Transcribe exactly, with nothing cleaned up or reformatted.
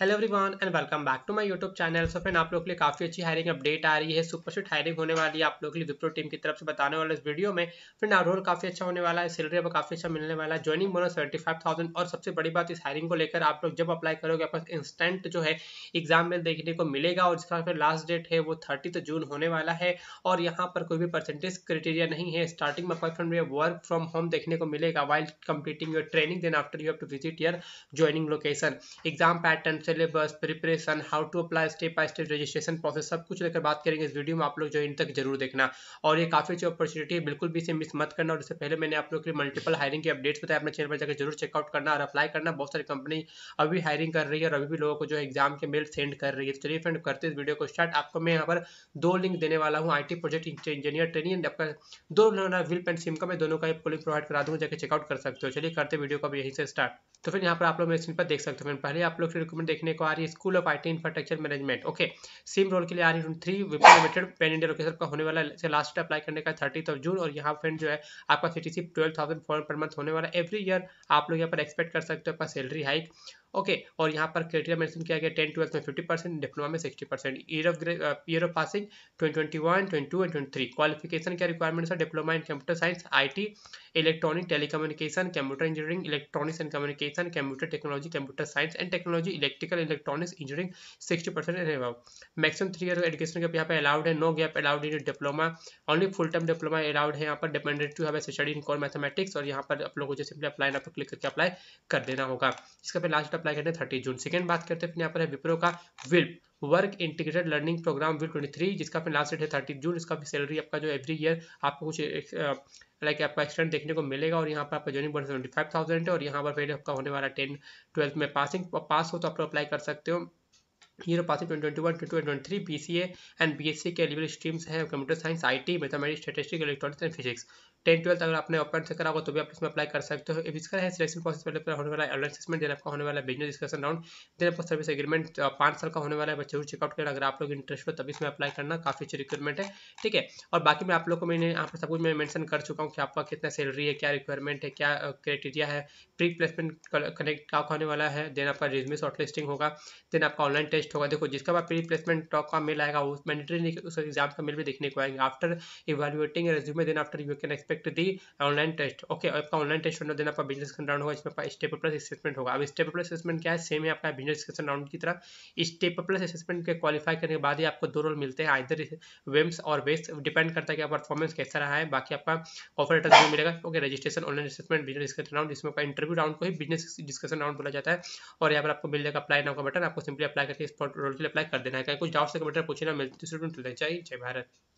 Hello everyone and welcome back to my YouTube channel. So friend, आप लोग के लिए काफ़ी अच्छी हायरिंग अपडेट आ रही है, सुपरशिट हायरिंग होने वाली है आप लोग के लिए विप्रो टीम की तरफ से बताने वाले इस वीडियो में। फ्रेंड रोल काफ़ी अच्छा होने वाला है, सैलरी अब काफ़ी अच्छा मिलने वाला है, joining bonus seventy five thousand, और सबसे बड़ी बात इस हायरिंग को लेकर आप लोग जब अप्लाई करोगे आपको इंस्टेंट जो है एग्जाम में देखने को मिलेगा। और इसका फिर लास्ट डेट है वो थर्टीथ जून होने वाला है, और यहाँ पर कोई भी परसेंटेज क्राइटेरिया नहीं है। स्टार्टिंग में फ्रेंड ये वर्क फ्रॉम होम देखने को मिलेगा while completing your training, then after you have to visit your joining location. Exam pattern, syllabus, preparation, how to apply, step by step registration process, सब कुछ लेकर बात करेंगे इस वीडियो में। आप लोग जो इन तक जरूर देखना, और ये काफी अच्छी अपॉर्चुनिटी है, बिल्कुल भी इसे मिस मत करना। और इससे पहले मैंने आप लोग के लिए मल्टीपल हायरिंग के अपडेट्स बताए, अपने चैनल पर जाकर जरूर चेकआउट करना और अप्लाई करना। बहुत सारी कंपनी अभी हायरिंग कर रही है और अभी भी लोगों को जो एग्जाम के मेल सेंड कर रही है। तो चलिए फ्रेंड करते इस वीडियो को स्टार्ट। आपको मैं यहाँ पर दो लिंक देने वाला हूँ, I T project engineer training, आपका दो विल्प एंड सिम का, मैं दोनों का लिंक प्रोवाइड करा दूंगा, जाकर चेकआउट कर सकते हो। चलिए करते वीडियो को यहीं से स्टार्ट। तो फिर यहाँ पर आप लोग मेरे स्क्रीन पर देख सकते हो। पहले आप लोग रिक्रूटमेंट देखने को आ रही है school of IT infrastructure management. Okay, सिम रोल के लिए आ रही है three Wipro limited, pan India location का होने वाला है। लास्ट अप्लाई करने का थर्टीथ ऑफ जून, और यहाँ फ्रेंड जो है आपका CTC twelve thousand per month होने वाला है। एवरी ईयर आप लोग यहाँ पर एक्सपेक्ट कर सकते हो आपका सैलरी हाइक। ओके okay, और यहाँ पर क्राइटेरिया मेंशन किया गया टेन ट्वेल्थ में फिफ्टी परसेंट, डिप्लोमा में sixty percent, year of year of passing twenty twenty one, twenty two and twenty three. Qualification क्या रिक्वायरमेंट्स है, diploma in computer science, IT, electronic telecommunication, computer engineering, electronics and communication, computer technology, computer science and technology, electrical electronics engineering, sixty percent and above. Maximum three year education gap यहाँ पे allowed है, no gap allowed in diploma, only full time diploma allowed है। यहाँ पर dependent to have study in core mathematics, और यहाँ पर आप लोगों को सिंपली अप्लाई ना पर क्लिक करके अप्लाई कर देना होगा। इसका पे लास्ट अप्लाई करते हैं थर्टी जून। सेकंड बात करते हैं फिर यहाँ पर है विप्रो का WILP work integrated learning programme WILP twenty three, जिसका फिर लास्ट डेट है थर्टी जून। इसका भी सैलरी आपका जो एवरी ईयर आपको कुछ लाइक आपका एक्सटेंड देखने को मिलेगा, और यहाँ पर आपका joining bonus seventy five thousand है, और यहाँ पर फिर आपका होने वाला टेन ट्वेल्थ में पासिंग, पास हो तो आप अप्लाई कर सकते हो। Year passing twenty twenty one, twenty two and twenty three, BCA and BSc के एलिजिबल स्ट्रीम्स हैं computer science, IT, mathematics, statistics, electronics and physics. Ten twelfth अगर आपने ओपन से करा हो तो भी आप इसमें अप्लाई कर सकते हो। इफ इसका है सिलेक्शन प्रोसेस, पहले होने वाला है ऑनलाइन असेसमेंट, देन आपका होने वाला है बिजनेस डिस्कशन राउंड, देन आपका सर्विस एग्रीमेंट पाँच साल का होने वाला है। बच्चे चेकआउट करें, अगर आप लोग इंटरेस्ट हो तभी इसमें अप्लाई करना, काफी अच्छी रिक्वायरमेंट है। ठीक है, और बाकी मैं आप लोग को मैंने यहाँ पर सब कुछ मैं मेंशन कर चुका हूँ कि आपका कितना सैलरी है, क्या रिक्वायरमेंट है, क्या क्राइटेरिया है, प्री प्लेसमेंट कनेक्ट टॉक होने वाला है, देन आपका रिज्यूमे शॉर्ट लिस्टिंग होगा, देन आपका ऑनलाइन टेस्ट होगा। देखो जिसका आप प्री प्लेसमेंट टॉक का मेल आएगा वो मैंडेटरी नहीं, उस एग्जाम का मेल भी देखने को आएंगे। After evaluating resume then after you can expect the online test. Okay, आपका ऑनलाइन टेस्ट होना देना आपका बिजनेस डिस्कशन राउंड होगा, इसमें आपका स्टेप प्लस असेसमेंट होगा। अब स्टेप प्लस असेसमेंट क्या है, सेम है आपका बिजनेस डिस्कशन राउंड की तरह। स्टेप प्लस असेसमेंट के क्वालिफाई करने के बाद ही आपको दो रोल मिलते हैं, आइदर वेम्स और वेस्ट, डिपेंड करता है कि आपका परफॉर्मेंस कैसा रहा है। बाकी आपका ऑफर लेटर जो मिलेगा। Okay, registration, online assessment, business discussion round, इसमें आपका इंटरव्यू राउंड को ही बिजनेस डिस्कशन राउंड बोला जाता है। और यहाँ पर आपको मिल जाएगा अप्लाई नाउ का बटन, आपको सिंपली अप्लाई करके इस रोल के लिए अप्लाई कर देना है। कुछ डाउट्स का बटन पूछना। मिलते हैं, जय भारत।